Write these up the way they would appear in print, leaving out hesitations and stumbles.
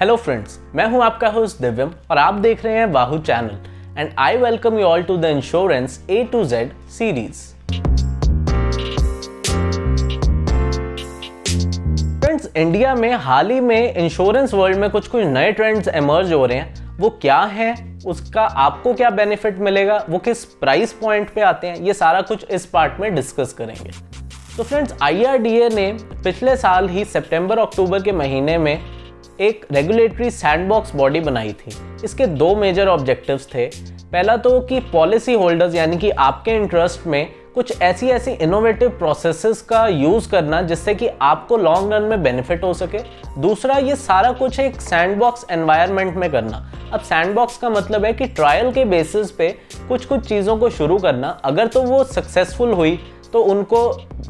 Hello friends, मैं हूं आपका होस्ट दिव्यम और आप देख रहे हैं वाहू channel and I welcome you all to the insurance A to Z series. Friends, India में हाल ही में इंश्योरेंस वर्ल्ड में कुछ नए ट्रेंड्स एमर्ज हो रहे हैं। वो क्या है, उसका आपको क्या बेनिफिट मिलेगा, वो किस प्राइस पॉइंट पे आते हैं, ये सारा कुछ इस पार्ट में डिस्कस करेंगे। तो फ्रेंड्स, IRDA ने पिछले साल ही सितंबर अक्टूबर के महीने में एक रेगुलेटरी सैंडबॉक्स बॉडी बनाई थी। इसके दो मेजर ऑब्जेक्टिव्स थे। पहला तो कि पॉलिसी होल्डर्स यानी कि आपके इंटरेस्ट में कुछ ऐसी इनोवेटिव प्रोसेसेस का यूज़ करना जिससे कि आपको लॉन्ग रन में बेनिफिट हो सके। दूसरा, ये सारा कुछ एक सैंडबॉक्स एनवायरनमेंट में करना। अब सैंडबॉक्स का मतलब है कि ट्रायल के बेसिस पे कुछ चीज़ों को शुरू करना। अगर तो वो सक्सेसफुल हुई तो उनको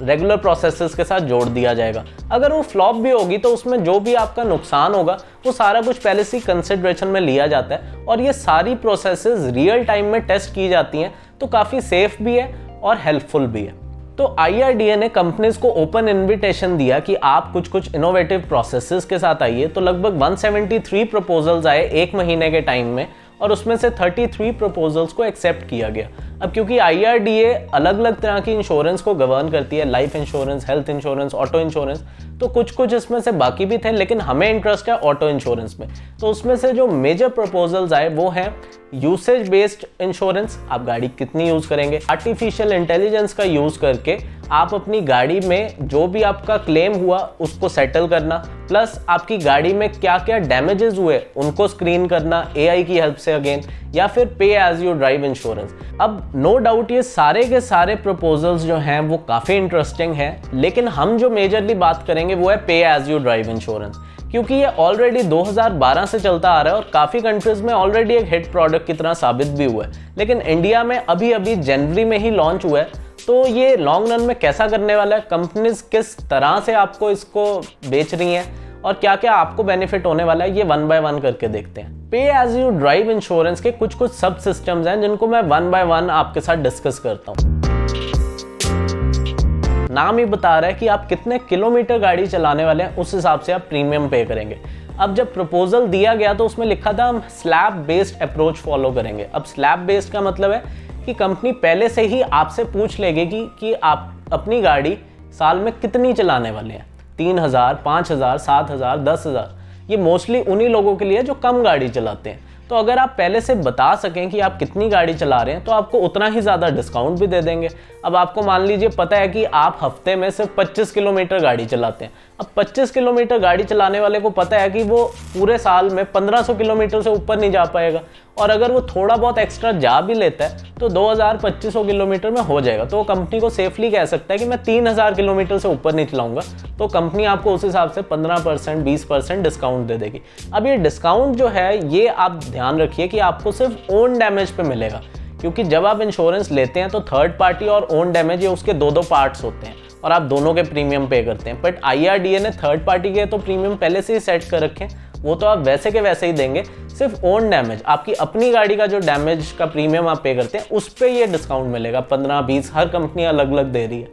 रेगुलर प्रोसेसेस के साथ जोड़ दिया जाएगा। अगर वो फ्लॉप भी होगी तो उसमें जो भी आपका नुकसान होगा वो सारा कुछ पहले से कंसिडरेशन में लिया जाता है और ये सारी प्रोसेसेस रियल टाइम में टेस्ट की जाती हैं, तो काफ़ी सेफ भी है और हेल्पफुल भी है। तो IRDA ने कंपनीज को ओपन इन्विटेशन दिया कि आप कुछ इनोवेटिव प्रोसेसेस के साथ आइए। तो लगभग 173 प्रपोजल्स आए एक महीने के टाइम में और उसमें से 33 प्रपोजल्स को एक्सेप्ट किया गया। अब क्योंकि IRDA अलग अलग तरह की इंश्योरेंस को गवर्न करती है, life insurance, health insurance, auto insurance, तो कुछ इसमें से बाकी भी थे, लेकिन हमें इंटरेस्ट है ऑटो इंश्योरेंस में। तो उसमें से जो मेजर प्रपोजल्स आए वो हैं यूसेज बेस्ड इंश्योरेंस, आप गाड़ी कितनी यूज़ करेंगे, आर्टिफिशियल इंटेलिजेंस का यूज़ करके आप अपनी गाड़ी में जो भी आपका क्लेम हुआ उसको सेटल करना, प्लस आपकी गाड़ी में क्या क्या डैमेजेस हुए उनको स्क्रीन करना AI की हेल्प से अगेन, या फिर pay as you drive insurance. अब नो डाउट ये सारे के सारे प्रपोजल्स जो हैं वो काफ़ी इंटरेस्टिंग हैं, लेकिन हम जो मेजरली बात करेंगे वो है पे एज यू ड्राइव इंश्योरेंस, क्योंकि ये ऑलरेडी 2012 से चलता आ रहा है और काफ़ी कंट्रीज़ में ऑलरेडी एक हिट प्रोडक्ट की तरह साबित भी हुआ है, लेकिन इंडिया में अभी जनवरी में ही लॉन्च हुआ है। तो ये लॉन्ग रन में कैसा करने वाला है, कंपनीज किस तरह से आपको इसको बेच रही हैं और क्या क्या आपको बेनिफिट होने वाला है, ये वन बाय वन करके देखते हैं। पे एज यू ड्राइव इंश्योरेंस के कुछ सब सिस्टम्स हैं जिनको मैं वन बाय वन आपके साथ डिस्कस करता हूँ। नाम ही बता रहा है कि आप कितने किलोमीटर गाड़ी चलाने वाले हैं, उस हिसाब से आप प्रीमियम पे करेंगे। अब जब प्रपोजल दिया गया तो उसमें लिखा था हम स्लैब बेस्ड अप्रोच फॉलो करेंगे। अब स्लैब बेस्ड का मतलब है कि कंपनी पहले से ही आपसे पूछ लेगी कि आप अपनी गाड़ी साल में कितनी चलाने वाले हैं, 3000, 5000, 7000, 10000। ये मोस्टली उन्हीं लोगों के लिए जो कम गाड़ी चलाते हैं। तो अगर आप पहले से बता सकें कि आप कितनी गाड़ी चला रहे हैं तो आपको उतना ही ज़्यादा डिस्काउंट भी दे देंगे। अब आपको मान लीजिए पता है कि आप हफ्ते में सिर्फ 25 किलोमीटर गाड़ी चलाते हैं। अब 25 किलोमीटर गाड़ी चलाने वाले को पता है कि वो पूरे साल में 1500 किलोमीटर से ऊपर नहीं जा पाएगा, और अगर वो थोड़ा बहुत एक्स्ट्रा जा भी लेता है तो 2000-2500 किलोमीटर में हो जाएगा। तो वो कंपनी को सेफली कह सकता है कि मैं 3000 किलोमीटर से ऊपर नहीं चलाऊंगा, तो कंपनी आपको उस हिसाब से 15%, 20% डिस्काउंट दे देगी। अब ये डिस्काउंट जो है ये आप ध्यान रखिए कि आपको सिर्फ ओन डैमेज पे मिलेगा, क्योंकि जब आप इंश्योरेंस लेते हैं तो थर्ड पार्टी और ओन डैमेज ये उसके दो पार्ट्स होते हैं और आप दोनों के प्रीमियम पे करते हैं। बट IRDA ने थर्ड पार्टी के तो प्रीमियम पहले से ही सेट कर रखे हैं, वो तो आप वैसे के वैसे ही देंगे। सिर्फ ओन डैमेज, आपकी अपनी गाड़ी का जो डैमेज का प्रीमियम आप पे करते हैं उस पे ये डिस्काउंट मिलेगा 15-20, हर कंपनी अलग अलग दे रही है।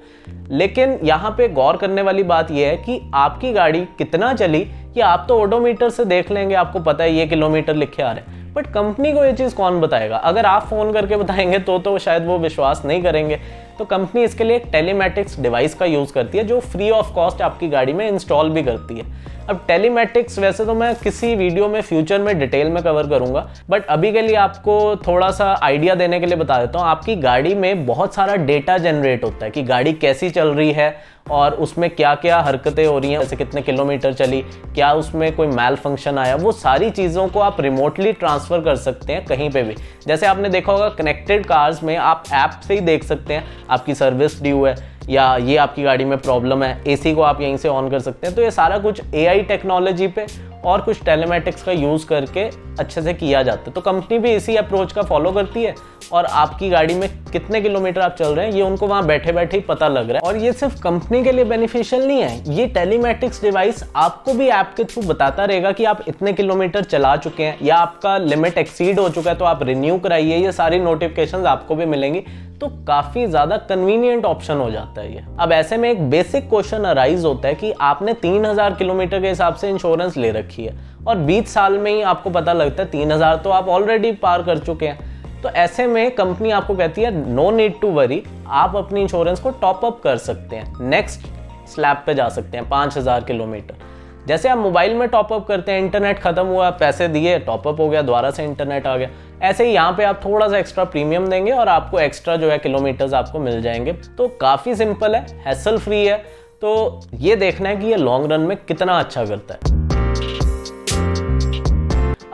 लेकिन यहाँ पे गौर करने वाली बात ये है कि आपकी गाड़ी कितना चली, कि आप तो ओडोमीटर से देख लेंगे, आपको पता है ये किलोमीटर लिखे आ रहे हैं, बट कंपनी को ये चीज़ कौन बताएगा। अगर आप फ़ोन करके बताएंगे तो शायद वो विश्वास नहीं करेंगे। तो कंपनी इसके लिए एक टेलीमेटिक्स डिवाइस का यूज़ करती है जो फ्री ऑफ कॉस्ट आपकी गाड़ी में इंस्टॉल भी करती है। अब टेलीमेटिक्स वैसे तो मैं किसी वीडियो में फ्यूचर में डिटेल में कवर करूंगा, बट अभी के लिए आपको थोड़ा सा आइडिया देने के लिए बता देता हूँ। आपकी गाड़ी में बहुत सारा डेटा जनरेट होता है कि गाड़ी कैसी चल रही है और उसमें क्या क्या हरकतें हो रही हैं, जैसे कितने किलोमीटर चली, क्या उसमें कोई मैल फंक्शन आया, वो सारी चीज़ों को आप रिमोटली ट्रांसफ़र कर सकते हैं कहीं पे भी। जैसे आपने देखा होगा कनेक्टेड कार्स में आप ऐप से ही देख सकते हैं आपकी सर्विस ड्यू है या ये आपकी गाड़ी में प्रॉब्लम है, AC को आप यहीं से ऑन कर सकते हैं। तो ये सारा कुछ AI टेक्नोलॉजी पे और कुछ टेलीमेटिक्स का यूज़ करके अच्छे से किया जाता है। तो कंपनी भी इसी अप्रोच का फॉलो करती है और आपकी गाड़ी में कितने किलोमीटर आप चल रहे हैं ये उनको वहाँ बैठे बैठे ही पता लग रहा है। और ये सिर्फ कंपनी के लिए बेनिफिशियल नहीं है, ये टेलीमेटिक्स डिवाइस आपको भी ऐप के थ्रू बताता रहेगा कि आप इतने किलोमीटर चला चुके हैं या आपका लिमिट एक्सीड हो चुका है तो आप रिन्यू कराइए, ये सारी नोटिफिकेशन आपको भी मिलेंगी। तो काफ़ी ज़्यादा कन्वीनियंट ऑप्शन हो जाता है ये। अब ऐसे में एक बेसिक क्वेश्चन अराइज होता है कि आपने 3000 किलोमीटर के हिसाब से इंश्योरेंस ले रखी रखी है और 20 साल में ही आपको पता लगता है 3000 तो आप ऑलरेडी पार कर चुके हैं। तो ऐसे में कंपनी आपको कहती है नो नीड टू वरी, आप अपनी इंश्योरेंस को टॉपअप कर सकते हैं, नेक्स्ट स्लैब पे जा सकते हैं 5000 किलोमीटर। जैसे आप मोबाइल में टॉपअप करते हैं, इंटरनेट खत्म हुआ, पैसे दिए, टॉपअप हो गया, दोबारा से इंटरनेट आ गया, ऐसे ही यहाँ पे आप थोड़ा सा एक्स्ट्रा प्रीमियम देंगे और आपको एक्स्ट्रा जो है किलोमीटर्स आपको मिल जाएंगे। तो काफ़ी सिंपल है, हैसल फ्री है। तो ये देखना है कि ये लॉन्ग रन में कितना अच्छा करता है।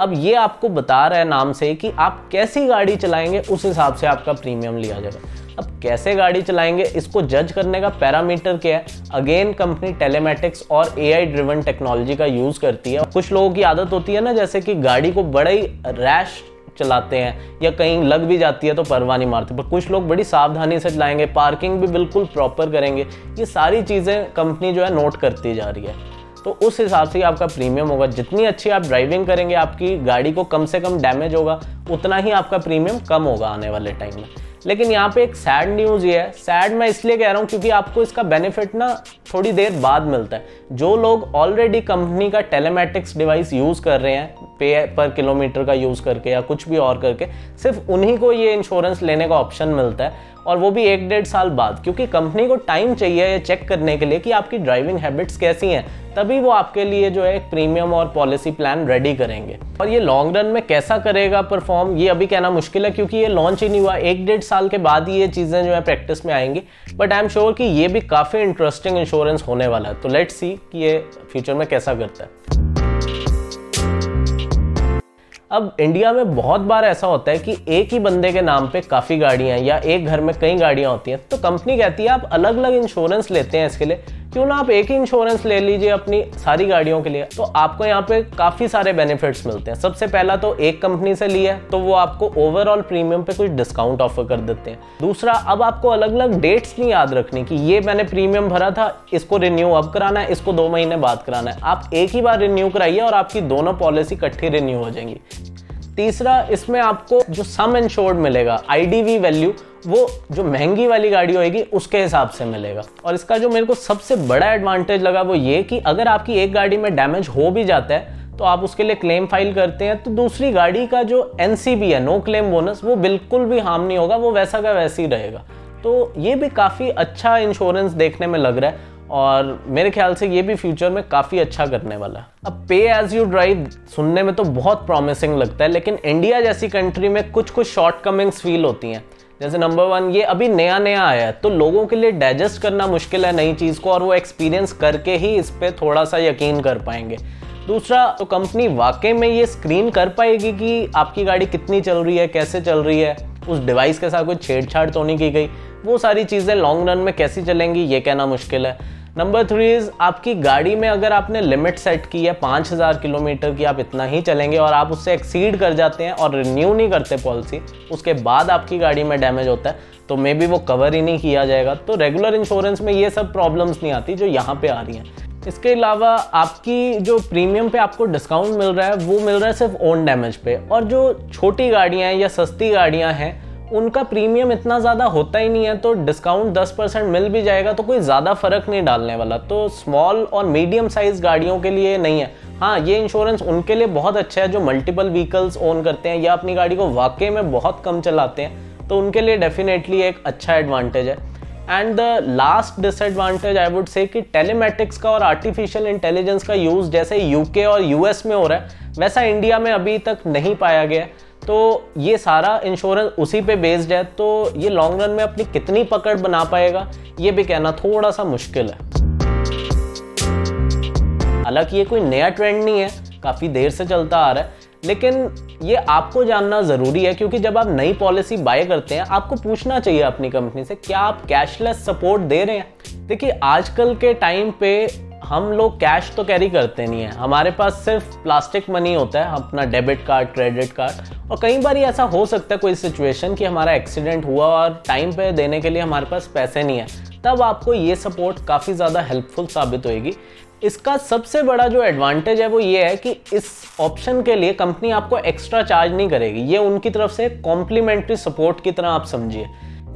अब ये आपको बता रहा है नाम से कि आप कैसी गाड़ी चलाएंगे, उस हिसाब से आपका प्रीमियम लिया जाएगा। अब कैसे गाड़ी चलाएंगे इसको जज करने का पैरामीटर क्या है? अगेन कंपनी टेलीमेटिक्स और एआई ड्रिवन टेक्नोलॉजी का यूज़ करती है। कुछ लोगों की आदत होती है ना, जैसे कि गाड़ी को बड़ा ही रैश चलाते हैं या कहीं लग भी जाती है तो परवाह नहीं मारते, पर कुछ लोग बड़ी सावधानी से चलाएंगे, पार्किंग भी बिल्कुल प्रॉपर करेंगे। ये सारी चीज़ें कंपनी जो है नोट करती जा रही है। तो उस हिसाब से आपका प्रीमियम होगा। जितनी अच्छी आप ड्राइविंग करेंगे, आपकी गाड़ी को कम से कम डैमेज होगा, उतना ही आपका प्रीमियम कम होगा आने वाले टाइम में। लेकिन यहाँ पे एक सैड न्यूज़ ये है, सैड मैं इसलिए कह रहा हूँ क्योंकि आपको इसका बेनिफिट ना थोड़ी देर बाद मिलता है। जो लोग ऑलरेडी कंपनी का टेलीमेटिक्स डिवाइस यूज़ कर रहे हैं, पे पर किलोमीटर का यूज़ करके या कुछ भी और करके, सिर्फ उन्हीं को ये इंश्योरेंस लेने का ऑप्शन मिलता है, और वो भी 1-1.5 साल बाद, क्योंकि कंपनी को टाइम चाहिए ये चेक करने के लिए कि आपकी ड्राइविंग हैबिट्स कैसी हैं, तभी वो आपके लिए जो है एक प्रीमियम और पॉलिसी प्लान रेडी करेंगे। और ये लॉन्ग रन में कैसा करेगा परफॉर्म, ये अभी कहना मुश्किल है क्योंकि ये लॉन्च ही नहीं हुआ। 1-1.5 साल के बाद ही ये चीज़ें जो है प्रैक्टिस में आएंगी, बट आई एम श्योर कि ये भी काफ़ी इंटरेस्टिंग इंश्योरेंस होने वाला है। तो लेट्स सी कि ये फ्यूचर में कैसा करता है। अब इंडिया में बहुत बार ऐसा होता है कि एक ही बंदे के नाम पे काफ़ी गाड़ियाँ या एक घर में कई गाड़ियाँ होती हैं, तो कंपनी कहती है आप अलग अलग इंश्योरेंस लेते हैं इसके लिए, क्यों ना आप एक ही इंश्योरेंस ले लीजिए अपनी सारी गाड़ियों के लिए। तो आपको यहाँ पे काफ़ी सारे बेनिफिट्स मिलते हैं। सबसे पहला तो एक कंपनी से लिया है तो वो आपको ओवरऑल प्रीमियम पे कुछ डिस्काउंट ऑफर कर देते हैं। दूसरा, अब आपको अलग अलग डेट्स नहीं याद रखनी कि ये मैंने प्रीमियम भरा था, इसको रिन्यू अब कराना है, इसको 2 महीने बाद कराना है। आप एक ही बार रिन्यू कराइए और आपकी दोनों पॉलिसी इकट्ठी रिन्यू हो जाएंगी। तीसरा, इसमें आपको जो सम इंश्योर्ड मिलेगा, IDV वैल्यू, वो जो महंगी वाली गाड़ी होगी उसके हिसाब से मिलेगा। और इसका जो मेरे को सबसे बड़ा एडवांटेज लगा वो ये कि अगर आपकी एक गाड़ी में डैमेज हो भी जाता है तो आप उसके लिए क्लेम फाइल करते हैं तो दूसरी गाड़ी का जो NCB है, नो क्लेम बोनस, वो बिल्कुल भी हार्म नहीं होगा, वो वैसा का वैसे ही रहेगा। तो ये भी काफ़ी अच्छा इंश्योरेंस देखने में लग रहा है और मेरे ख्याल से ये भी फ्यूचर में काफ़ी अच्छा करने वाला है। अब पे एज यू ड्राइव सुनने में तो बहुत प्रॉमिसिंग लगता है, लेकिन इंडिया जैसी कंट्री में कुछ कुछ शॉर्टकमिंग्स फील होती हैं। जैसे नंबर 1, ये अभी नया नया आया है तो लोगों के लिए डाइजेस्ट करना मुश्किल है नई चीज़ को, और वो एक्सपीरियंस करके ही इस पर थोड़ा सा यकीन कर पाएंगे। दूसरा, तो कंपनी वाकई में ये स्क्रीन कर पाएगी कि आपकी गाड़ी कितनी चल रही है, कैसे चल रही है, उस डिवाइस के साथ कोई छेड़छाड़ तो नहीं की गई, वो सारी चीज़ें लॉन्ग रन में कैसी चलेंगी ये कहना मुश्किल है। नंबर 3 इज़, आपकी गाड़ी में अगर आपने लिमिट सेट की है 5000 किलोमीटर की, आप इतना ही चलेंगे और आप उससे एक्सीड कर जाते हैं और रिन्यू नहीं करते पॉलिसी, उसके बाद आपकी गाड़ी में डैमेज होता है तो मे बी वो कवर ही नहीं किया जाएगा। तो रेगुलर इंश्योरेंस में ये सब प्रॉब्लम्स नहीं आती जो यहाँ पे आ रही हैं। इसके अलावा आपकी जो प्रीमियम पे आपको डिस्काउंट मिल रहा है वो मिल रहा है सिर्फ ओन डैमेज पे, और जो छोटी गाड़ियाँ या सस्ती गाड़ियाँ हैं उनका प्रीमियम इतना ज़्यादा होता ही नहीं है, तो डिस्काउंट 10% मिल भी जाएगा तो कोई ज़्यादा फ़र्क नहीं डालने वाला। तो स्मॉल और मीडियम साइज़ गाड़ियों के लिए नहीं है। हाँ, ये इंश्योरेंस उनके लिए बहुत अच्छा है जो मल्टीपल व्हीकल्स ओन करते हैं या अपनी गाड़ी को वाकई में बहुत कम चलाते हैं, तो उनके लिए डेफिनेटली एक अच्छा एडवांटेज है। And the last disadvantage I would say कि टेलीमेटिक्स का और आर्टिफिशियल इंटेलिजेंस का यूज़ जैसे UK और US में हो रहा है वैसा इंडिया में अभी तक नहीं पाया गया, तो ये सारा इंश्योरेंस उसी पे बेस्ड है। तो ये लॉन्ग रन में अपनी कितनी पकड़ बना पाएगा ये भी कहना थोड़ा सा मुश्किल है। हालांकि ये कोई नया ट्रेंड नहीं है, काफ़ी देर से चलता आ रहा है, लेकिन ये आपको जानना ज़रूरी है क्योंकि जब आप नई पॉलिसी बाय करते हैं आपको पूछना चाहिए अपनी कंपनी से क्या आप कैशलेस सपोर्ट दे रहे हैं। देखिए, आजकल के टाइम पे हम लोग कैश तो कैरी करते नहीं है, हमारे पास सिर्फ प्लास्टिक मनी होता है, अपना डेबिट कार्ड, क्रेडिट कार्ड, और कई बार ऐसा हो सकता है कोई सिचुएशन कि हमारा एक्सीडेंट हुआ और टाइम पे देने के लिए हमारे पास पैसे नहीं है, तब आपको ये सपोर्ट काफ़ी ज़्यादा हेल्पफुल साबित होएगी। इसका सबसे बड़ा जो एडवांटेज है वो ये है कि इस ऑप्शन के लिए कंपनी आपको एक्स्ट्रा चार्ज नहीं करेगी, ये उनकी तरफ से कॉम्प्लीमेंट्री सपोर्ट की तरह आप समझिए।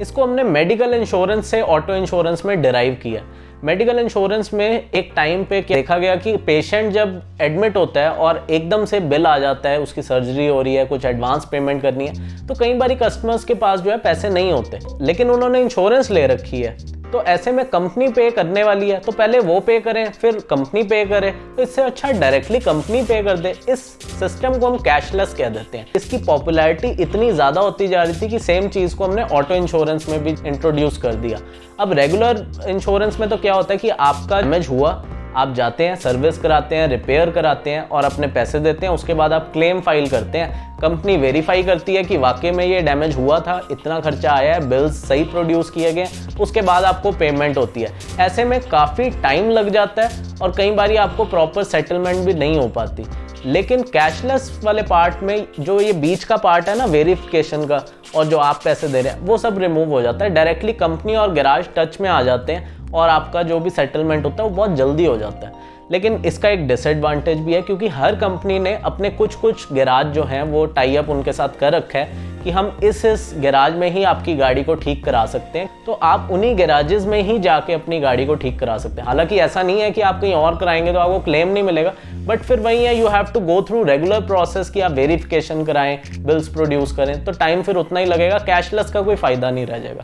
इसको हमने मेडिकल इंश्योरेंस से ऑटो इंश्योरेंस में डिराइव किया। मेडिकल इंश्योरेंस में एक टाइम पे देखा गया कि पेशेंट जब एडमिट होता है और एकदम से बिल आ जाता है, उसकी सर्जरी हो रही है, कुछ एडवांस पेमेंट करनी है, तो कई बार कस्टमर्स के पास जो है पैसे नहीं होते, लेकिन उन्होंने इंश्योरेंस ले रखी है। तो ऐसे में कंपनी पे करने वाली है, तो पहले वो पे करें फिर कंपनी पे करे, तो इससे अच्छा डायरेक्टली कंपनी पे कर दे। इस सिस्टम को हम कैशलेस कह देते हैं। इसकी पॉपुलैरिटी इतनी ज़्यादा होती जा रही थी कि सेम चीज़ को हमने ऑटो इंश्योरेंस में भी इंट्रोड्यूस कर दिया। अब रेगुलर इंश्योरेंस में तो क्या होता है कि आपका डैमेज हुआ, आप जाते हैं, सर्विस कराते हैं, रिपेयर कराते हैं और अपने पैसे देते हैं। उसके बाद आप क्लेम फाइल करते हैं, कंपनी वेरीफाई करती है कि वाकई में ये डैमेज हुआ था, इतना खर्चा आया है, बिल्स सही प्रोड्यूस किए गए, उसके बाद आपको पेमेंट होती है। ऐसे में काफ़ी टाइम लग जाता है और कई बार आपको प्रॉपर सेटलमेंट भी नहीं हो पाती। लेकिन कैशलेस वाले पार्ट में जो ये बीच का पार्ट है ना, वेरिफिकेशन का, और जो आप पैसे दे रहे हैं, वो सब रिमूव हो जाता है। डायरेक्टली कंपनी और गैराज टच में आ जाते हैं और आपका जो भी सेटलमेंट होता है वो बहुत जल्दी हो जाता है। लेकिन इसका एक डिसएडवांटेज भी है, क्योंकि हर कंपनी ने अपने कुछ गैराज जो हैं वो टाई अप उनके साथ कर रखा है कि हम इस गैराज में ही आपकी गाड़ी को ठीक करा सकते हैं। तो आप उन्हीं गैराजेस में ही जाके अपनी गाड़ी को ठीक करा सकते हैं। हालांकि ऐसा नहीं है कि आप कहीं और कराएंगे तो आपको क्लेम नहीं मिलेगा, बट फिर वही है, you have to go through regular process कि आप वेरिफिकेशन कराएं, बिल्स प्रोड्यूस करें, तो टाइम फिर उतना ही लगेगा, कैशलेस का कोई फ़ायदा नहीं रह जाएगा।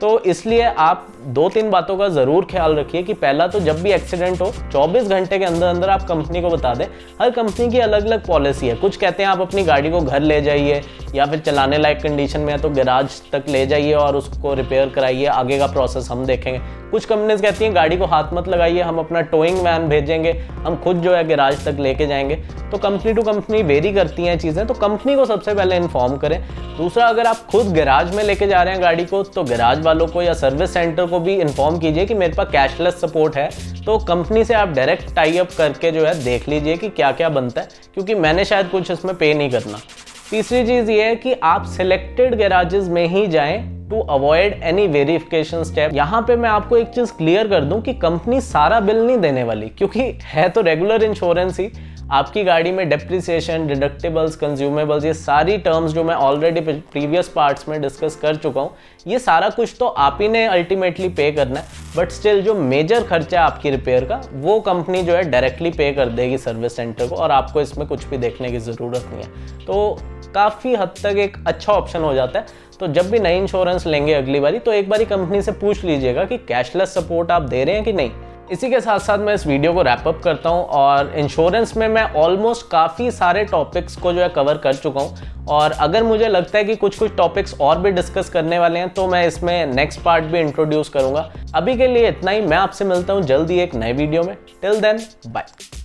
तो इसलिए आप 2-3 बातों का ज़रूर ख्याल रखिए कि पहला तो जब भी एक्सीडेंट हो 24 घंटे के अंदर अंदर आप कंपनी को बता दें। हर कंपनी की अलग अलग पॉलिसी है, कुछ कहते हैं आप अपनी गाड़ी को घर ले जाइए या फिर चलाने लायक कंडीशन में है तो गैराज तक ले जाइए और उसको रिपेयर कराइए, आगे का प्रोसेस हम देखेंगे। कुछ कंपनीज कहती हैं गाड़ी को हाथ मत लगाइए, हम अपना टोइंग वैन भेजेंगे, हम खुद जो है गैराज तक लेके जाएंगे। तो कंपनी टू कंपनी वेरी करती हैं चीज़ें, तो कंपनी को सबसे पहले इन्फॉर्म करें। दूसरा, अगर आप खुद गैराज में लेके जा रहे हैं गाड़ी को, तो गैराज वालों को या सर्विस सेंटर को भी इन्फॉर्म कीजिए कि मेरे पास कैशलेस सपोर्ट है। तो कंपनी से आप डायरेक्ट टाई अप करके जो है देख लीजिए कि क्या क्या बनता है, क्योंकि मैंने शायद कुछ इसमें पे नहीं करना। तीसरी चीज़ ये है कि आप सिलेक्टेड गैराजेस में ही जाएं to avoid any verification step. यहाँ पे मैं आपको एक चीज़ क्लियर कर दूं कि कंपनी सारा बिल नहीं देने वाली, क्योंकि है तो रेगुलर इंश्योरेंस ही। आपकी गाड़ी में डेप्रिसिएशन, डिडक्टेबल्स, कंज्यूमेबल्स, ये सारी टर्म्स जो मैं ऑलरेडी प्रीवियस पार्ट्स में डिस्कस कर चुका हूँ, ये सारा कुछ तो आप ही ने अल्टीमेटली पे करना है। बट स्टिल जो मेजर खर्चा है आपकी रिपेयर का, वो कंपनी जो है डायरेक्टली पे कर देगी सर्विस सेंटर को और आपको इसमें कुछ भी देखने की ज़रूरत नहीं है। तो काफ़ी हद तक एक अच्छा ऑप्शन हो जाता है। तो जब भी नई इंश्योरेंस लेंगे अगली बारी, तो एक बारी कंपनी से पूछ लीजिएगा कि कैशलेस सपोर्ट आप दे रहे हैं कि नहीं। इसी के साथ साथ मैं इस वीडियो को रैप अप करता हूँ। और इंश्योरेंस में मैं ऑलमोस्ट काफ़ी सारे टॉपिक्स को जो है कवर कर चुका हूँ, और अगर मुझे लगता है कि कुछ टॉपिक्स और भी डिस्कस करने वाले हैं तो मैं इसमें नेक्स्ट पार्ट भी इंट्रोड्यूस करूँगा। अभी के लिए इतना ही, मैं आपसे मिलता हूँ जल्दी एक नए वीडियो में। Till then, bye.